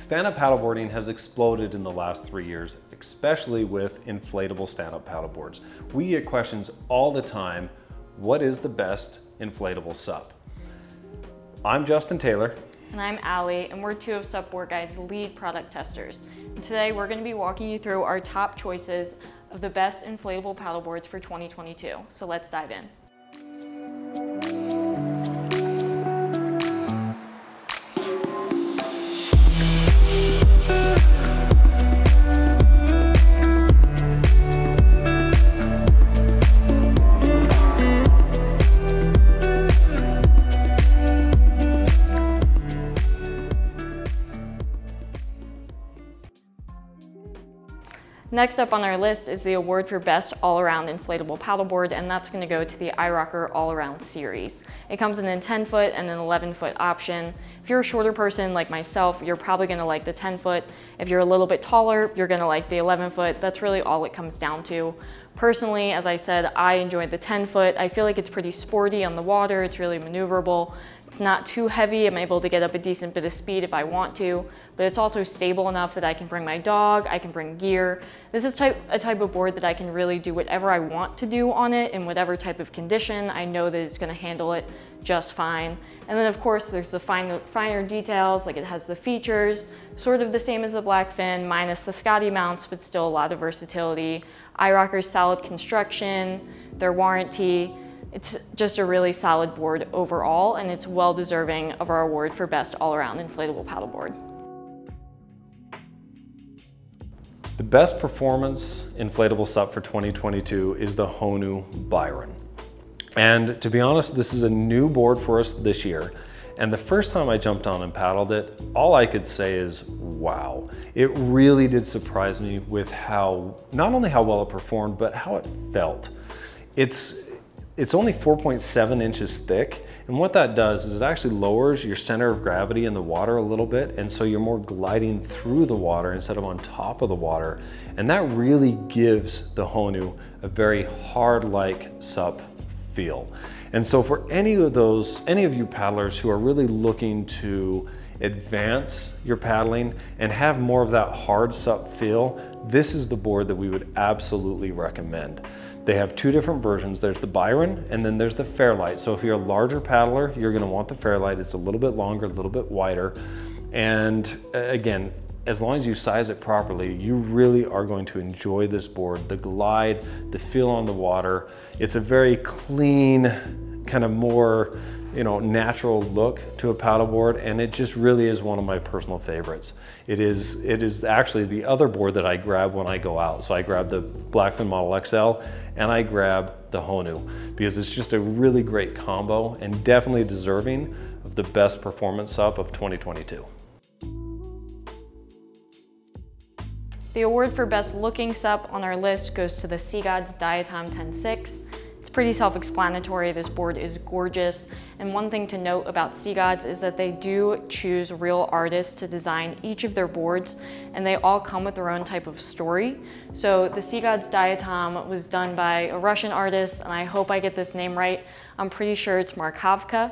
Stand-up paddleboarding has exploded in the last 3 years, especially with inflatable stand-up paddleboards. We get questions all the time, what is the best inflatable SUP? I'm Justin Taylor. And I'm Allie, and we're two of SUPboard Guide's lead product testers. And today we're gonna be walking you through our top choices of the best inflatable paddleboards for 2022. So let's dive in. Next up on our list is the award for Best All-Around Inflatable Paddleboard, and that's going to go to the iRocker All-Around Series. It comes in a 10-foot and an 11-foot option. If you're a shorter person like myself, you're probably going to like the 10-foot. If you're a little bit taller, you're going to like the 11-foot. That's really all it comes down to. Personally, as I said, I enjoyed the 10-foot. I feel like it's pretty sporty on the water. It's really maneuverable. It's not too heavy. I'm able to get up a decent bit of speed if I want to, but it's also stable enough that I can bring my dog, I can bring gear. This is a type of board that I can really do whatever I want to do on it in whatever type of condition. I know that it's gonna handle it just fine. And then of course, there's the finer details, like it has the features, sort of the same as the Blackfin, minus the Scotty mounts, but still a lot of versatility. iRocker's solid construction, their warranty. It's just a really solid board overall, and it's well deserving of our award for Best All-Around Inflatable Paddleboard. The best performance inflatable SUP for 2022 is the Honu Byron. And to be honest, this is a new board for us this year. And the first time I jumped on and paddled it, all I could say is, wow. It really did surprise me with how, not only how well it performed, but how it felt. It's only 4.7 inches thick. And what that does is it actually lowers your center of gravity in the water a little bit. And so you're more gliding through the water instead of on top of the water. And that really gives the Honu a very hard-like SUP feel. And so for any of you paddlers who are really looking to advance your paddling and have more of that hard SUP feel, this is the board that we would absolutely recommend. They have two different versions. There's the Byron and then there's the Fairlight. So if you're a larger paddler, you're gonna want the Fairlight. It's a little bit longer, a little bit wider. And again, as long as you size it properly, you really are going to enjoy this board. The glide, the feel on the water. It's a very clean, kind of more, you know, natural look to a paddleboard, and it just really is one of my personal favorites. It is actually the other board that I grab when I go out. So I grab the Blackfin Model XL and I grab the Honu because it's just a really great combo and definitely deserving of the best performance SUP of 2022. The award for best looking SUP on our list goes to the Sea Gods Diatom 10.6. It's pretty self-explanatory. This board is gorgeous. And one thing to note about Sea Gods is that they do choose real artists to design each of their boards, and they all come with their own type of story. So the Sea Gods Diatom was done by a Russian artist, and I hope I get this name right. I'm pretty sure it's Markovka.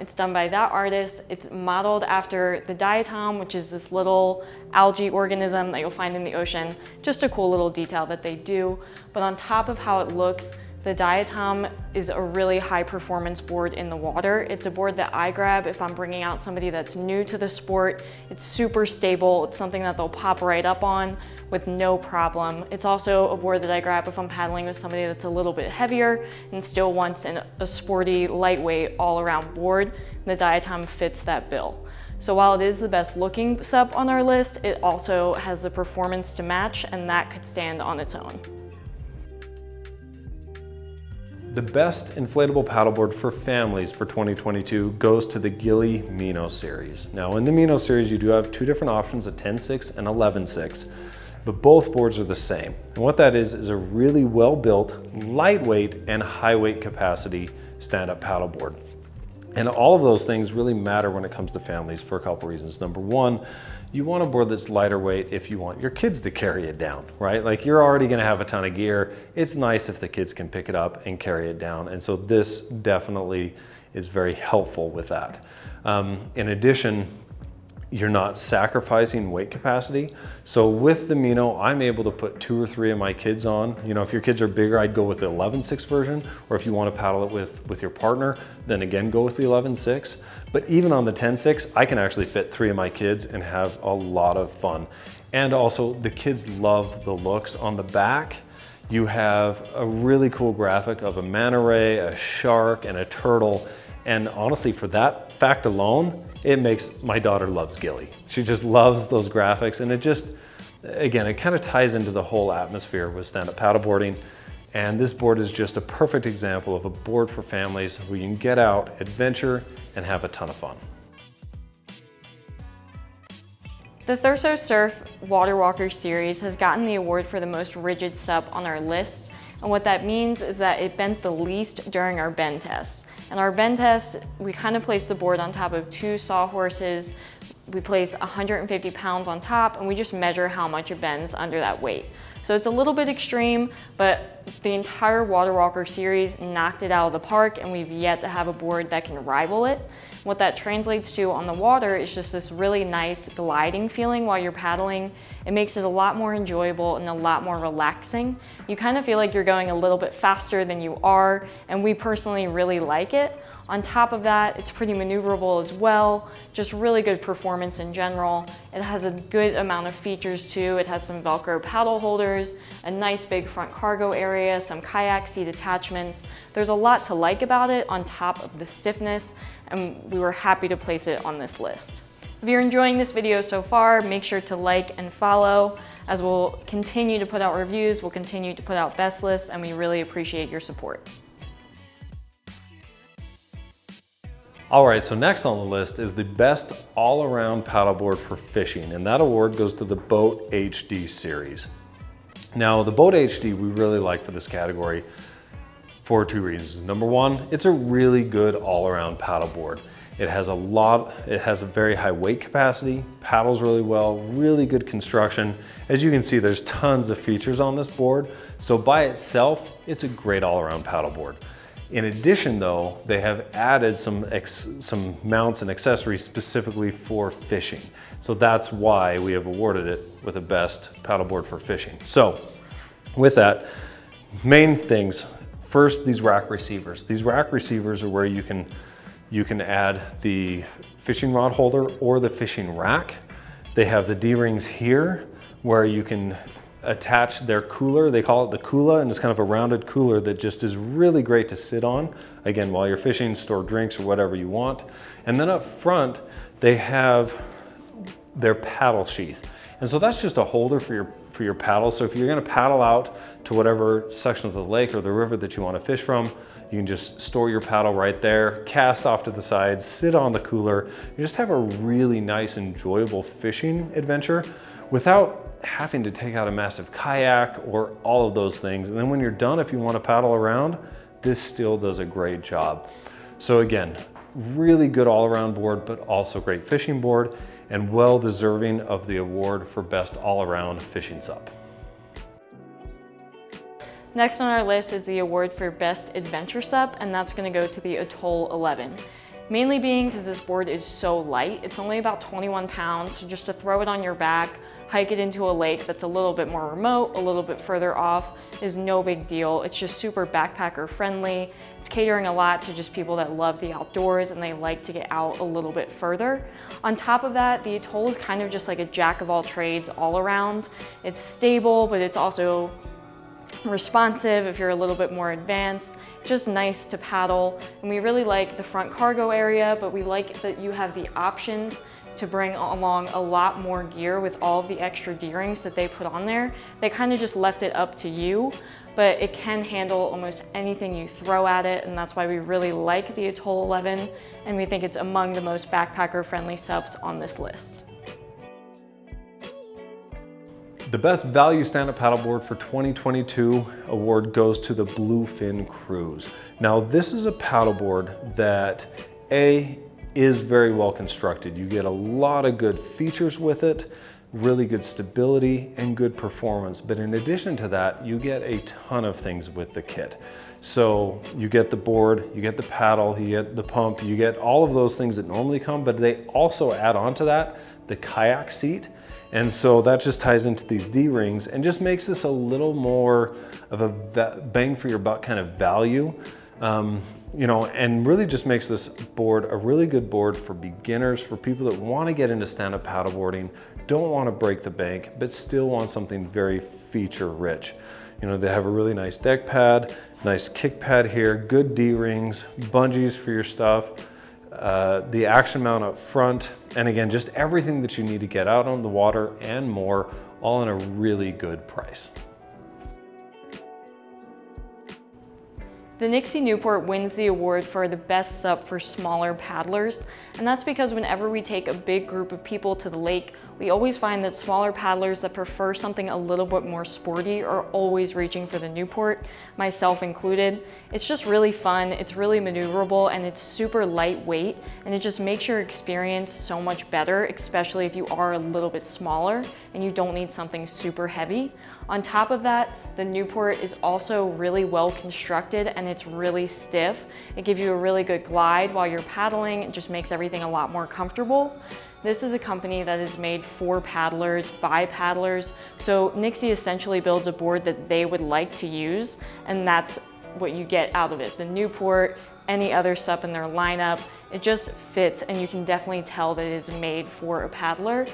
It's done by that artist. It's modeled after the diatom, which is this little algae organism that you'll find in the ocean. Just a cool little detail that they do. But on top of how it looks, the Diatom is a really high performance board in the water. It's a board that I grab if I'm bringing out somebody that's new to the sport. It's super stable. It's something that they'll pop right up on with no problem. It's also a board that I grab if I'm paddling with somebody that's a little bit heavier and still wants a sporty, lightweight, all-around board. The Diatom fits that bill. So while it is the best looking SUP on our list, it also has the performance to match, and that could stand on its own. The best inflatable paddleboard for families for 2022 goes to the Gili Meno series. Now in the Meno series, you do have two different options, a 10.6 and 11.6, but both boards are the same. And what that is a really well-built, lightweight and high weight capacity stand-up paddleboard. And all of those things really matter when it comes to families for a couple reasons. Number one, you want a board that's lighter weight if you want your kids to carry it down, right? Like you're already gonna have a ton of gear. It's nice if the kids can pick it up and carry it down. And so this definitely is very helpful with that. In addition, You're not sacrificing weight capacity. So with the Meno, I'm able to put 2 or 3 of my kids on. You know, if your kids are bigger, I'd go with the 11.6 version, or if you want to paddle it with your partner, then again, go with the 11.6. But even on the 10.6, I can actually fit 3 of my kids and have a lot of fun. And also the kids love the looks on the back. You have a really cool graphic of a manta ray, a shark, and a turtle. And honestly, for that fact alone, it makes, my daughter loves Gili. She just loves those graphics. And it just, again, it kind of ties into the whole atmosphere with stand-up paddleboarding. And this board is just a perfect example of a board for families where you can get out, adventure, and have a ton of fun. The Thurso Surf Water Walker series has gotten the award for the most rigid sup on our list. And what that means is that it bent the least during our bend test. And our bend test, we kind of placed the board on top of 2 sawhorses. We place 150 pounds on top, and we just measure how much it bends under that weight. So it's a little bit extreme, but the entire Water Walker series knocked it out of the park, and we've yet to have a board that can rival it. What that translates to on the water is just this really nice gliding feeling while you're paddling. It makes it a lot more enjoyable and a lot more relaxing. You kind of feel like you're going a little bit faster than you are, and we personally really like it. On top of that, it's pretty maneuverable as well, just really good performance in general. It has a good amount of features too. It has some Velcro paddle holders, a nice big front cargo area, some kayak seat attachments. There's a lot to like about it on top of the stiffness, and we were happy to place it on this list. If you're enjoying this video so far, make sure to like and follow, as we'll continue to put out reviews, we'll continue to put out best lists, and we really appreciate your support. All right, so next on the list is the best all-around paddleboard for fishing, and that award goes to the Bote HD series. Now, the Bote HD we really like for this category for 2 reasons. Number one, it's a really good all-around paddleboard. It has a very high weight capacity, paddles really well, really good construction. As you can see, there's tons of features on this board, so by itself, it's a great all-around paddleboard. In addition though, they have added some mounts and accessories specifically for fishing. So that's why we have awarded it with the best paddleboard for fishing. So with that, main things. First, these rack receivers. These rack receivers are where you can add the fishing rod holder or the fishing rack. They have the D-rings here where you can attach their cooler. They call it the Kula, and it's kind of a rounded cooler that just is really great to sit on. Again, while you're fishing, store drinks or whatever you want. And then up front, they have their paddle sheath. And so that's just a holder for your paddle. So if you're gonna paddle out to whatever section of the lake or the river that you wanna fish from, you can just store your paddle right there, cast off to the side, sit on the cooler, and just have a really nice, enjoyable fishing adventure without having to take out a massive kayak or all of those things. And then when you're done, if you want to paddle around, this still does a great job. So again, really good all-around board, but also great fishing board, and well deserving of the award for best all-around fishing sup. Next on our list is the award for best adventure sup, and that's going to go to the Atoll 11. Mainly being because this board is so light. It's only about 21 pounds, so just to throw it on your back, hike it into a lake that's a little bit more remote, a little bit further off, is no big deal. It's just super backpacker friendly. It's catering a lot to just people that love the outdoors and they like to get out a little bit further. On top of that, the Atoll is kind of just like a jack of all trades all around. It's stable, but it's also responsive if you're a little bit more advanced. Just nice to paddle, and we really like the front cargo area, but we like that you have the options to bring along a lot more gear with all of the extra D-rings that they put on there. They kind of just left it up to you, but it can handle almost anything you throw at it, and that's why we really like the Atoll 11, and we think it's among the most backpacker friendly subs on this list. The Best Value Stand-Up Paddleboard for 2022 award goes to the Bluefin Cruise. Now this is a paddleboard that A, is very well constructed. You get a lot of good features with it, really good stability and good performance. But in addition to that, you get a ton of things with the kit. So you get the board, you get the paddle, you get the pump, you get all of those things that normally come, but they also add on to that the kayak seat. And so that just ties into these D-rings and just makes this a little more of a bang for your buck kind of value. You know, and really just makes this board a really good board for beginners, for people that want to get into stand-up paddleboarding, don't want to break the bank, but still want something very feature rich. You know, they have a really nice deck pad, nice kick pad here, good D-rings, bungees for your stuff, the action mount up front, and again, just everything that you need to get out on the water and more, all in a really good price. The Nixy Newport wins the award for the best sup for smaller paddlers, and that's because whenever we take a big group of people to the lake, we always find that smaller paddlers that prefer something a little bit more sporty are always reaching for the Newport, myself included. It's just really fun, it's really maneuverable, and it's super lightweight, and it just makes your experience so much better, especially if you are a little bit smaller and you don't need something super heavy. On top of that, the Newport is also really well constructed and it's really stiff. It gives you a really good glide while you're paddling. It just makes everything a lot more comfortable. This is a company that is made for paddlers, by paddlers. So Nixy essentially builds a board that they would like to use, and that's what you get out of it. The Newport, any other stuff in their lineup, it just fits, and you can definitely tell that it is made for a paddler.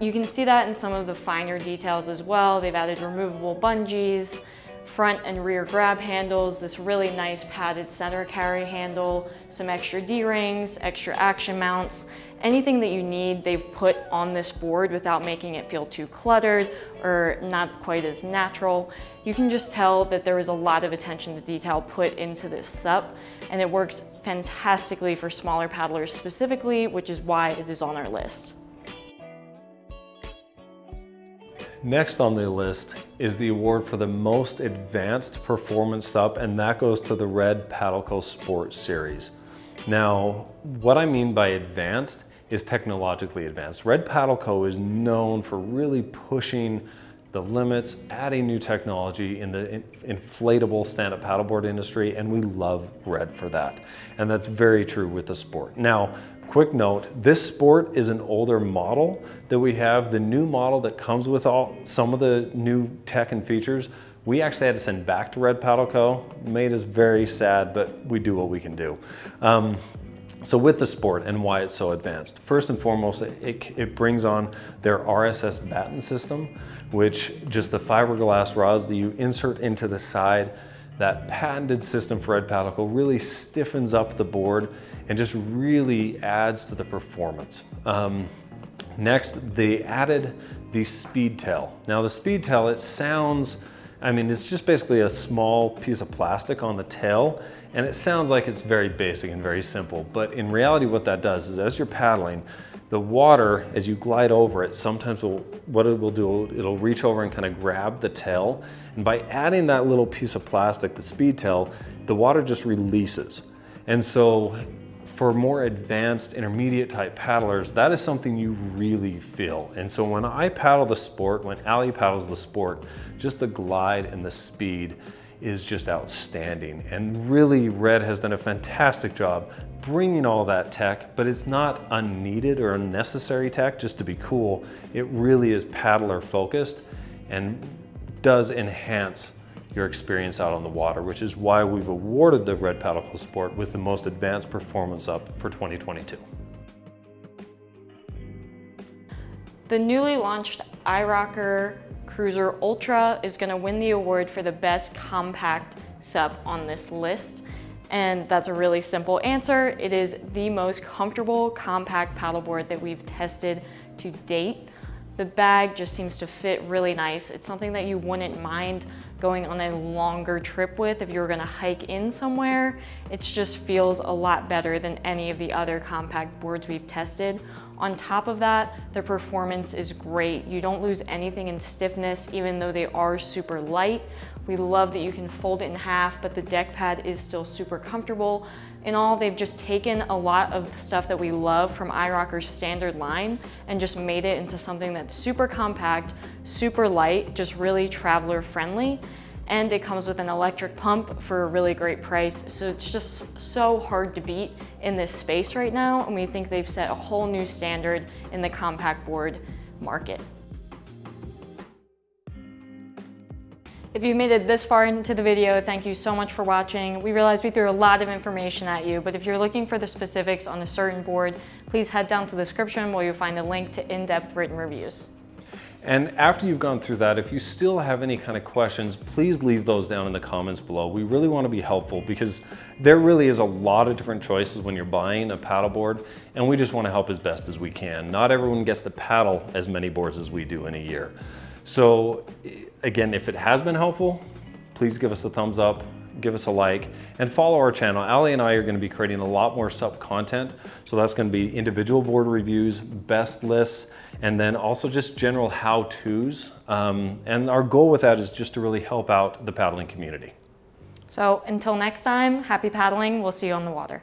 You can see that in some of the finer details as well. They've added removable bungees, front and rear grab handles, this really nice padded center carry handle, some extra D-rings, extra action mounts. Anything that you need, they've put on this board without making it feel too cluttered or not quite as natural. You can just tell that there was a lot of attention to detail put into this sup, and it works fantastically for smaller paddlers specifically, which is why it is on our list. Next on the list is the award for the most advanced performance sup, and that goes to the Red Paddle Co Sport Series. Now, what I mean by advanced is technologically advanced. Red Paddle Co is known for really pushing the limits, adding new technology in the inflatable stand-up paddleboard industry, and we love Red for that. And that's very true with the sport. Now, quick note, this sport is an older model that we have. The new model that comes with some of the new tech and features, we actually had to send back to Red Paddle Co. Made us very sad, but we do what we can do. So with the sport and why it's so advanced, first and foremost, it brings on their RSS batten system, which just the fiberglass rods that you insert into the side, that patented system for Red Paddle Co really stiffens up the board and just really adds to the performance. Next, they added the Speedtail. Now the Speedtail, it sounds, I mean, it's just basically a small piece of plastic on the tail, and it sounds like it's very basic and very simple, but in reality what that does is as you're paddling, the water, as you glide over it, sometimes what it will do, it'll reach over and kind of grab the tail. And by adding that little piece of plastic, the Speedtail, the water just releases. And so for more advanced, intermediate type paddlers, that is something you really feel. And so when I paddle the sport, when Allie paddles the sport, just the glide and the speed is just outstanding. And really, Red has done a fantastic job bringing all that tech, but it's not unneeded or unnecessary tech just to be cool. It really is paddler focused and does enhance your experience out on the water, which is why we've awarded the Red Paddle Co Sport with the most advanced performance up for 2022. The newly launched iRocker Cruiser Ultra is going to win the award for the best compact sup on this list, and that's a really simple answer. It is the most comfortable compact paddleboard that we've tested to date. The bag just seems to fit really nice. It's something that you wouldn't mind going on a longer trip with if you were going to hike in somewhere. It just feels a lot better than any of the other compact boards we've tested. On top of that, the performance is great. You don't lose anything in stiffness, even though they are super light. We love that you can fold it in half, but the deck pad is still super comfortable. In all, they've just taken a lot of the stuff that we love from iRocker's standard line and just made it into something that's super compact, super light, just really traveler friendly. and it comes with an electric pump for a really great price. So it's just so hard to beat in this space right now, and we think they've set a whole new standard in the compact board market. If you made it this far into the video, thank you so much for watching. We realized we threw a lot of information at you, but if you're looking for the specifics on a certain board, please head down to the description where you'll find a link to in-depth written reviews. And after you've gone through that, if you still have any kind of questions, please leave those down in the comments below. We really want to be helpful because there really is a lot of different choices when you're buying a paddleboard, and we just want to help as best as we can. Not everyone gets to paddle as many boards as we do in a year. So again, if it has been helpful, please give us a thumbs up, give us a like, and follow our channel. Ali and I are gonna be creating a lot more sub content. So that's gonna be individual board reviews, best lists, and then also just general how-tos. And our goal with that is just to really help out the paddling community. So until next time, happy paddling. We'll see you on the water.